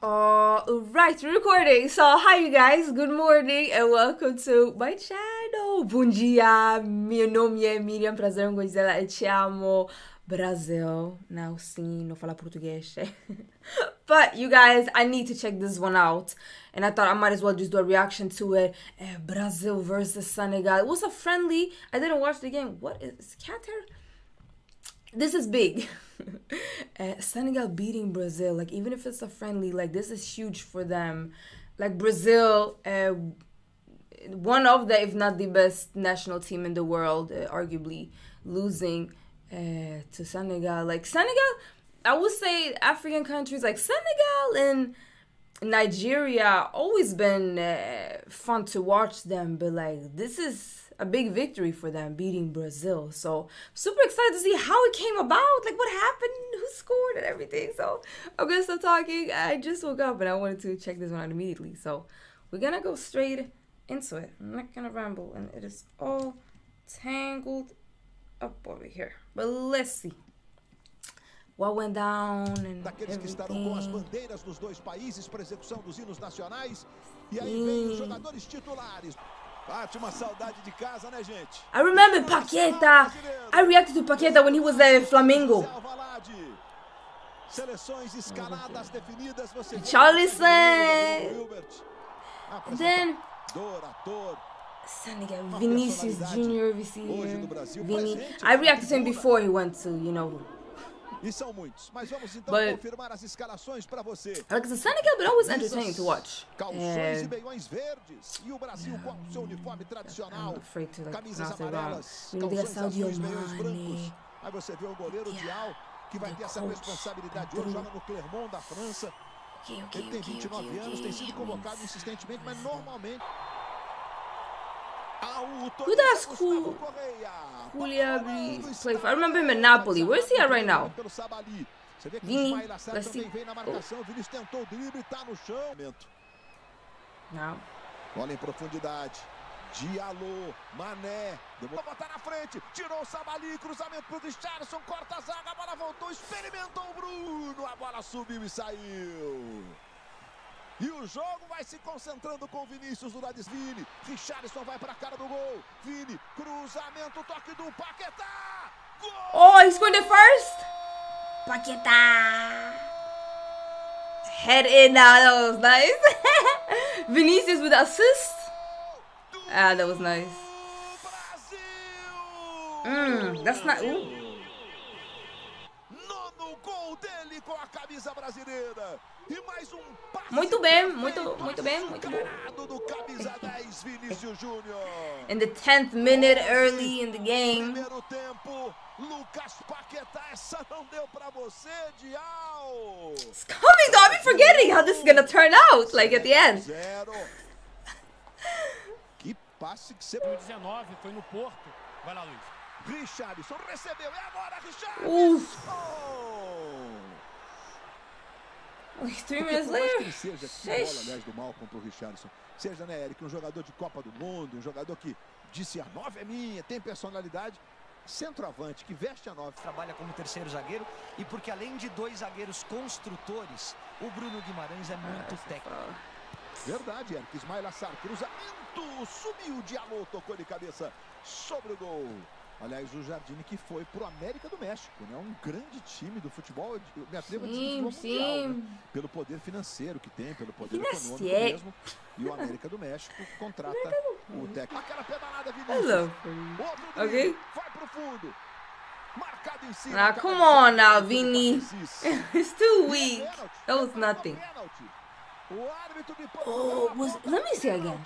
Right, recording. So, hi you guys, good morning and welcome to my channel. Bom dia, meu nome é Miriam, prazer em conhecê-la, eu te amo, Brazil. Não, sim, não fala português. But you guys, I need to check this one out and I thought I might as well just do a reaction to it. Brazil versus Senegal. It was a friendly, I didn't watch the game. What is Qatar? This is big. Senegal beating Brazil, like even if it's a friendly, like this is huge for them. Like Brazil, one of the, if not the best national team in the world, arguably losing to Senegal. Like Senegal, I would say African countries like Senegal and Nigeria always been fun to watch them, but like this is a big victory for them, beating Brazil. So, super excited to see how it came about, like what happened, who scored and everything. So, I'm gonna stop talking. I just woke up and I wanted to check this one out immediately. So, we're gonna go straight into it. I'm not gonna ramble and it is all tangled up over here. But let's see what went down and everything. I remember Paquetá. I reacted to Paquetá when he was at Flamengo. Charlison. Then Sannega, Vinicius Jr. Vini. I reacted to him before he went to, you know. But Alex Telles, but always entertaining to watch. I'm afraid to like pronounce it wrong. Mané, Dial, the coach. Okay. Who does Koulibaly play for? I remember him in Napoli. Where is he at right now? Vini, let's see. Oh. Now. Olha em profundidade. Diallo, Mané. Demorou pra botar na frente. Tirou o Sabali, cruzamento pro Richarlison, corta a zaga, a bola voltou, experimentou o Bruno. A bola subiu e saiu. E o jogo vai se concentrando com o Vinícius do lado. Vini, Richarlison vai para a cara do gol. Vini, cruzamento, toque do Paquetá. Gol! Oh, he's going to first. Paquetá. Head in. That was nice. Vinícius with assist. Ah, that was nice. That's not. Ooh. Com a camisa brasileira e mais um passe. Muito bem. Do camisa 10, Vinicius Jr. In the 10th minute early in the game. Primeiro tempo, Lucas Paquetá, essa não deu para você, Dial. It's coming, though. I'm forgetting how this is gonna turn out, like at the end. Que passe que você... 19 foi no Porto. Vai lá, Luiz. Richarlison recebeu, é agora, Richarlison. 3 minutes later. Seja que bola, aliás, do mal contra o Richarlison. Seja, né, Eric, um jogador de Copa do Mundo, um jogador que disse a 9 é minha, tem personalidade, centroavante, que veste a 9. Trabalha como terceiro zagueiro e porque além de 2 zagueiros construtores, o Bruno Guimarães é muito técnico. Verdade, Eric. Ismaïla Sarr, cruzamento, subiu, Diallo, tocou de cabeça sobre o gol. Aliás, o Jardim que foi pro América do México, né? Um grande time do futebol, eu me atrevo a dizer, do futebol mundial, né? Pelo poder financeiro que tem, pelo poder econômico mesmo. E o América do México contrata o técnico. Aquela pedalada, Vinícius. Ok? Vai pro fundo. Marcado em cima. Ah, come on now, Vini. It's too weak. That was nothing. Oh, let me see again.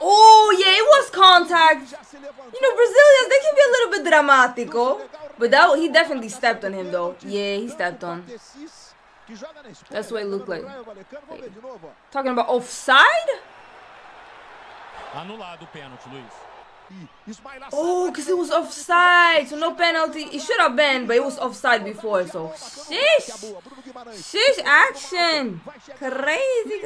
Oh, yeah, it was contact. You know, Brazilians, they can be a little bit dramatico. But that, he definitely stepped on him, though. Yeah, he stepped on. That's what it looked like. Talking about offside? Oh, because it was offside. So no penalty. It should have been, but it was offside before. So, sheesh. Sheesh, action. Crazy.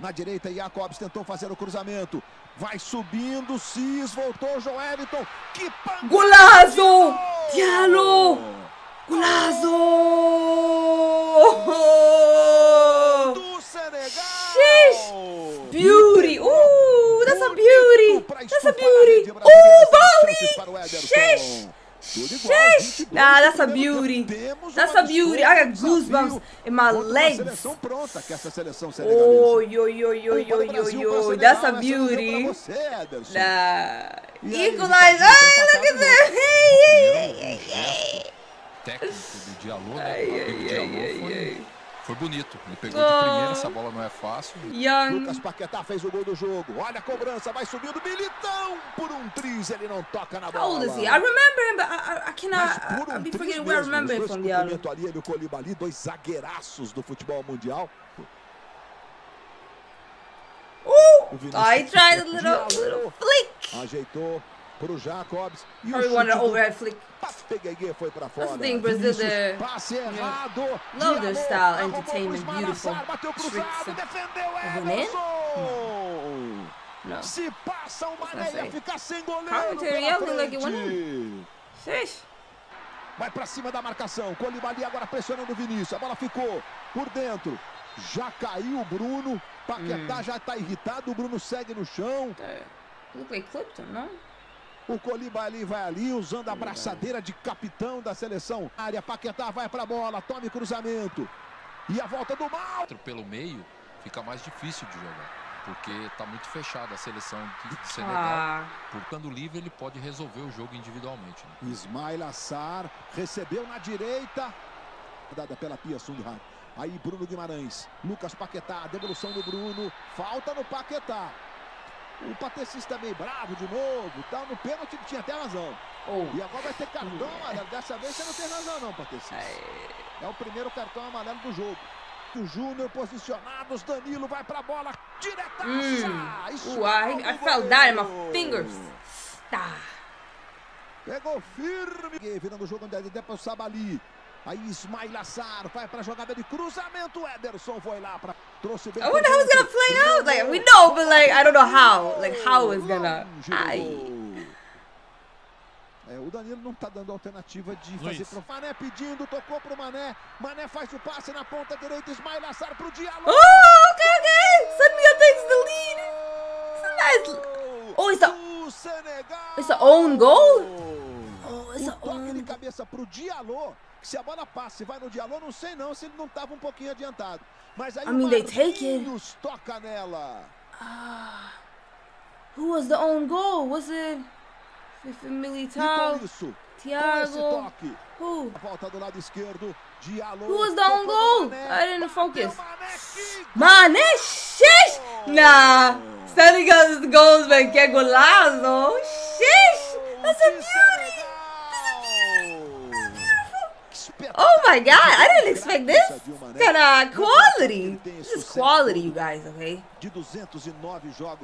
Na direita, Jacobs tentou fazer o cruzamento. Vai subindo, Cis, voltou, Joeliton. Que golaço! Diallo! Golaço! Ah, that's a beauty. That's a beauty. I got goosebumps in my legs. Oi, oi, oi, oi, oi, oi, oi. That's a beauty. Nah. Equalize. Ai, look at that. Hey, hey, hey, técnico do Diallo, né? Foi bonito, ele pegou de primeira, essa bola não é fácil. Lucas Paquetá fez o gol do jogo. Olha a cobrança, vai subindo Militão por um triz, ele não toca na bola. How old is he? I remember him, but I cannot. I'll be forgetting where I remember him from. Ali do Koulibaly, dois zagueiraços do futebol mundial. I tried a little flick. Ajeitou pro Jacobs. Probably wanted an overhead flick. Foi pra fora. That's the thing, Brazil, love their style, entertainment, beautiful tricks. No. Se passa o Mané, fica sem goleiro. Vai pra cima da marcação. Koulibaly agora pressionando o Vinicius. A bola ficou por dentro. Já caiu o Bruno. Paquetá já tá irritado. O Bruno segue no chão. Look like Clipton, não? O Koulibaly vai ali usando a braçadeira de capitão da seleção. A área, Paquetá vai pra bola, tome cruzamento. E a volta do mal. Pelo meio fica mais difícil de jogar, porque tá muito fechada a seleção do Senegal. Por quando livre ele pode resolver o jogo individualmente. Né? Ismaïla Sarr recebeu na direita. Dada pela Pia Sundhar. Aí Bruno Guimarães, Lucas Paquetá, devolução do Bruno, falta no Paquetá. O Patecis também bravo de novo, tá no pênalti, tinha até razão. E agora vai ter cartão amarelo, dessa vez você não tem razão não, Patecis. É o primeiro cartão amarelo do jogo. O Júnior posicionados, Danilo vai pra bola, diretaça! I felt that in my fingers. Pegou firme, virando o jogo, até pro Sabali. Aí Ismaïla Sarr vai pra jogada de cruzamento, Ederson foi lá pra... Trouxe bem. I wonder how it's gonna play out, like, we know, but like, I don't know how, like, how it's gonna... O Danilo não tá dando alternativa de fazer pro Mané, pedindo, tocou pro Mané, Mané faz o passe na ponta direita, Ismaïla Sarr pro Diallo. Oh, okay, Sannega takes the lead, it's a nice... Oh, it's a own goal? Toque de cabeça pro Diallo. Se a bola passa e vai no Diallo, não sei não se ele não tava um pouquinho adiantado. Mas aí Marquinhos toca nela. Who was the own goal? Was it Militão? Thiago? Who? A volta do lado esquerdo. Diallo. Who was the own goal? I didn't focus. Mané, xixi! Nah, Senegal is the goals, man. Que golazo! Xixi! That's a beauty! Oh my God, I didn't expect this kind of quality. This is quality, you guys, okay?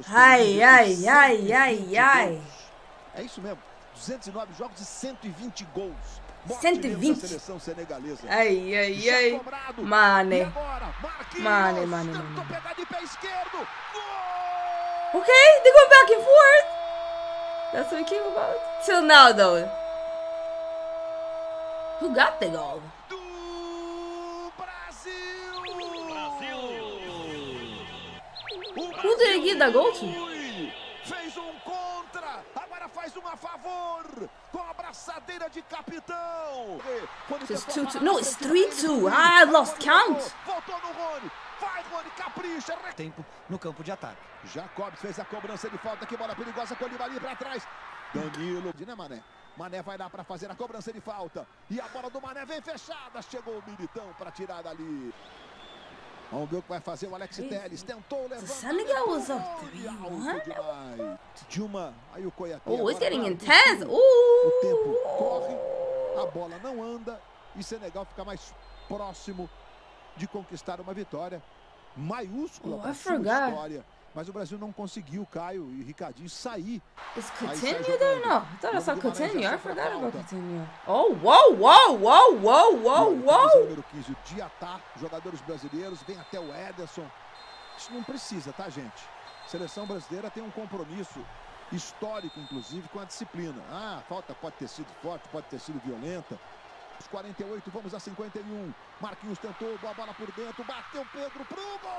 Ai, ai, ai, ai, ai. É isso mesmo, 209 jogos e 120 gols. 120? Ai, ai, ai. Mané. Mané, Mané, Mané. Okay, they go back and forth. That's what we came about. Till now, though. Who got the goal? Do Brazil. Who did he give the goal to? Fez contra, agora faz a favor, com a braçadeira de capitão. It's 2-2. No, it's 3-2. I lost count. Voltou no Rony. Vai, Rony, capricha. Tempo no campo de ataque. Jacobs fez a cobrança de falta, que bola perigosa, Koulibaly para trás. Danilo, né, Mané? Mané vai lá para fazer a cobrança de falta. E a bola do Mané vem fechada. Chegou o Militão para tirar dali. Vamos ver o que vai fazer o Alex Telles. Tentou levantar. Sannega was up 3-1. Dilma, aí o Coiatê. Oh, it's getting intense. O tempo corre, a bola não anda e Senegal fica mais próximo de conquistar uma vitória maiúscula para sua história. Mas o Brasil não conseguiu, Caio e Ricardinho, sair. It's Coutinho there? No, I thought I saw Coutinho. I forgot about Coutinho. Oh, wow, wow, wow, wow, wow, wow. Número 15, o Diatá, jogadores brasileiros, vem até o Ederson. Isso não precisa, tá, gente? Seleção brasileira tem um compromisso histórico, inclusive, com a disciplina. Ah, a falta pode ter sido forte, pode ter sido violenta. Os 48, vamos a 51. Marquinhos tentou, boa bola por dentro, bateu Pedro pro gol.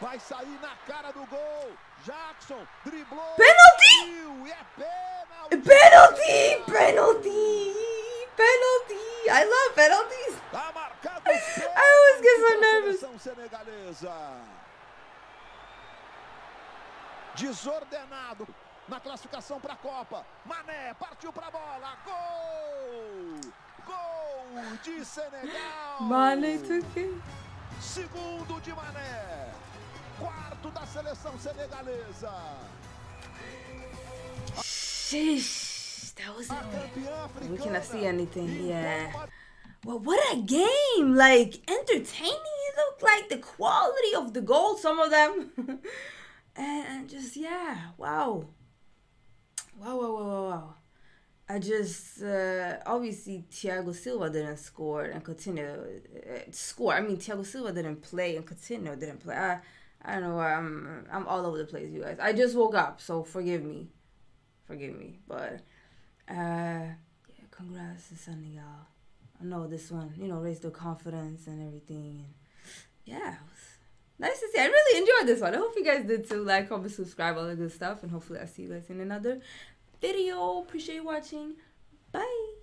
Vai sair na cara do gol. Jackson driblou. Penalty! E é pênalti. Penalty! Penalty! Penalty! I love penalties! I always get so nervous! Desordenado na classificação para a Copa. Mané partiu para a bola. Gol! Gol de Senegal! Mané toque. Segundo de Mané. Quarto da seleção senegalesa. Sheesh, that was it. We cannot see anything. Yeah. Well, what a game! Like entertaining. It looked like the quality of the goals. Some of them. And just, yeah, wow. Wow. I just, obviously, Thiago Silva didn't score and Coutinho score. I mean, Thiago Silva didn't play and Coutinho didn't play. I don't know, I'm all over the place, you guys. I just woke up, so forgive me. But, yeah, congrats to Sannega, y'all. I know this one, you know, raised their confidence and everything. And yeah, it was nice to see. I really enjoyed this one. I hope you guys did too. Like, comment, subscribe, all that good stuff. And hopefully I'll see you guys in another video. Appreciate you watching. Bye.